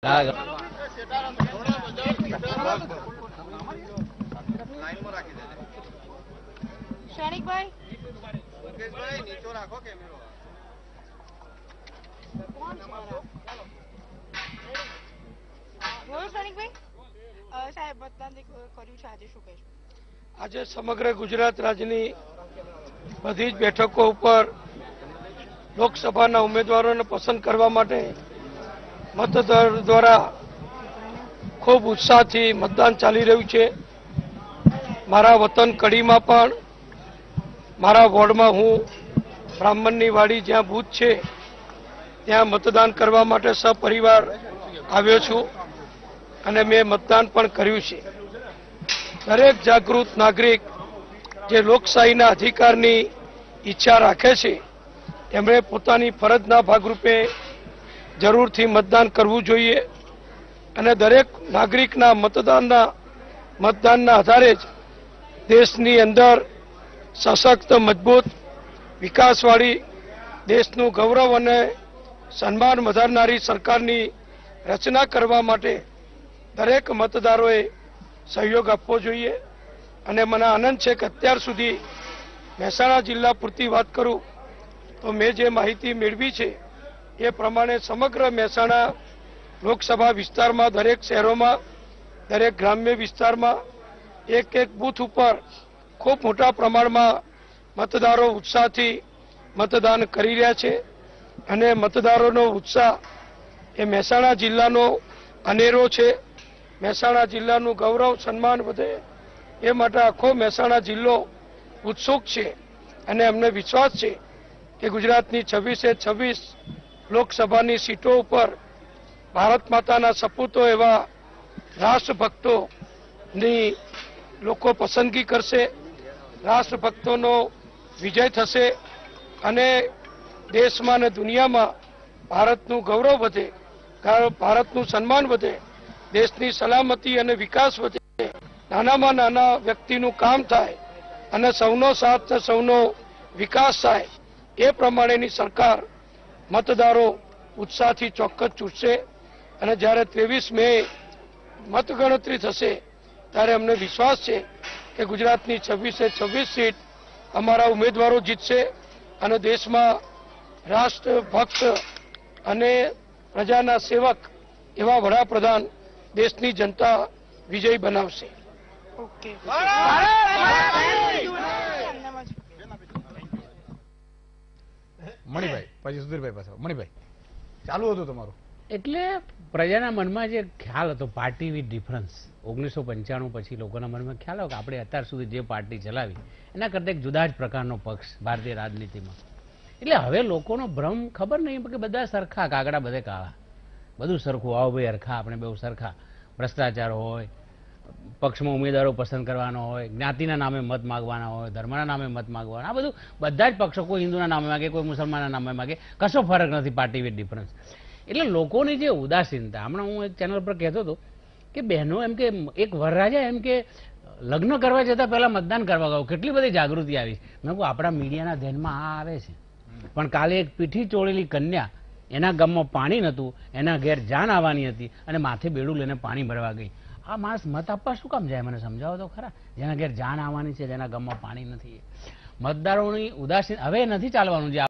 शैनिक भाई नीचे राखो कैमरा આજે સમગ્ર ગુજરાત રાજ્યની બધી જ બેઠકો ઉપર લોકસભાના ઉમેદવારોને પસંદ કરવા માટે મતદારો દ્વારા ખૂબ ઉત્સાહથી મતદાન ચાલી રહ્યું છે। મારા વતન કડીમાં પણ મારા વોર્ડમાં હું બ્રાહ્મણની વાડી જ્યાં બૂથ છે ત્યાં મતદાન કરવા માટે સપરિવાર આવ્યો છું અને મેં મતદાન પણ કર્યું છે। દરેક જાગૃત નાગરિક જે લોકશાહીના અધિકારની ઈચ્છા રાખે છે તેમણે પોતાની ફરજના ભાગરૂપે જરૂરથી મતદાન કરવું જોઈએ અને દરેક નાગરિકના મતદાનના આધારે જ દેશની અંદર સશક્ત મજબૂત વિકાસવાળી દેશનું ગૌરવ અને સન્માન વધારનારી સરકારની રચના કરવા માટે દરેક મતદારોએ સહયોગ આપવો જોઈએ। અને મને આનંદ છે કે અત્યાર સુધી મહેસાણા જિલ્લા પૂરતી વાત કરું તો મેં જે માહિતી મેળવી છે એ પ્રમાણે સમગ્ર મહેસાણા લોકસભા વિસ્તારમાં દરેક શહેરોમાં દરેક ગ્રામ્ય વિસ્તારમાં એક એક બૂથ ઉપર ખૂબ મોટા પ્રમાણમાં મતદારો ઉત્સાહથી મતદાન કરી રહ્યા છે અને મતદારોનો ઉત્સાહ એ મહેસાણા જિલ્લાનો અનેરો છે। મહેસાણા જિલ્લાનું ગૌરવ સન્માન વધે એ માટે આખો મહેસાણા જિલ્લો ઉત્સુક છે અને અમને વિશ્વાસ છે કે ગુજરાતની 26 લોકસભાની સીટો ઉપર ભારત માતાના સપૂતો એવા રાષ્ટ્રભક્તોની લોકો પસંદગી કરશે, રાષ્ટ્રભક્તોનો વિજય થશે અને દેશમાં અને દુનિયામાં ભારતનું ગૌરવ વધે, ભારતનું સન્માન વધે, દેશની સલામતી અને વિકાસ વધે, નાનામાં નાના વ્યક્તિનું કામ થાય અને સૌનો સાથ અને સૌનો વિકાસ થાય એ પ્રમાણેની સરકાર મતદારો ઉત્સાહથી ચોક્કસ ચૂંટશે અને જ્યારે 23 મે મતગણતરી થશે ત્યારે અમને વિશ્વાસ છે કે ગુજરાતની 26 સીટ અમારા ઉમેદવારો જીતશે અને દેશમાં રાષ્ટ્રભક્ત અને પ્રજાના સેવક એવા વડાપ્રધાન દેશની જનતા વિજય બનાવશે। ઓકે। મણિભાઈ, પછી સુધીરભાઈ પાસે મણિભાઈ ચાલુ હતું તમારું। એટલે પ્રજાના મનમાં જે ખ્યાલ હતો પાર્ટી વિથ ડિફરન્સ 1995 પછી લોકોના મનમાં ખ્યાલ આવ્યો કે આપણે અત્યાર સુધી જે પાર્ટી ચલાવી એના કરતાં એક જુદા જ પ્રકારનો પક્ષ ભારતીય રાજનીતિમાં। એટલે હવે લોકોનો ભ્રમ ખબર નહીં કે બધા સરખા, કાગડા બધે કાળા, બધું સરખું, આવો ભાઈ હરખા, આપણે બહુ સરખા। ભ્રષ્ટાચાર હોય, પક્ષમાં ઉમેદવારો પસંદ કરવાનો હોય, જ્ઞાતિના નામે મત માગવાના હોય, ધર્મના નામે મત માગવાના, આ બધું બધા જ પક્ષો કોઈ હિન્દુના નામે માગે, કોઈ મુસલમાનના નામે માગે, કશો ફરક નથી પાર્ટી વિથ ડિફરન્સ। એટલે લોકોની જે ઉદાસીનતા, હમણાં હું એક ચેનલ પર કહેતો હતો કે બહેનો એમ કે એક વરરાજા એમ કે લગ્ન કરવા જતાં પહેલાં મતદાન કરવા ગયો, કેટલી બધી જાગૃતિ આવી। મેં કહું આપણા મીડિયાના ધ્યાનમાં આ આવે છે, પણ કાલે એક પીઠી ચોળેલી કન્યા, એના ગામમાં પાણી નહોતું, એના ઘેર જાન આવવાની હતી અને માથે બેડું લઈને પાણી ભરવા ગઈ। આ માણસ મત આપવા શું કામ જાય, મને સમજાવો તો ખરા, જેના ઘેર જાન આવવાની છે, જેના ગામમાં પાણી નથી। મતદારોની ઉદાસીન હવે નથી ચાલવાનું, જે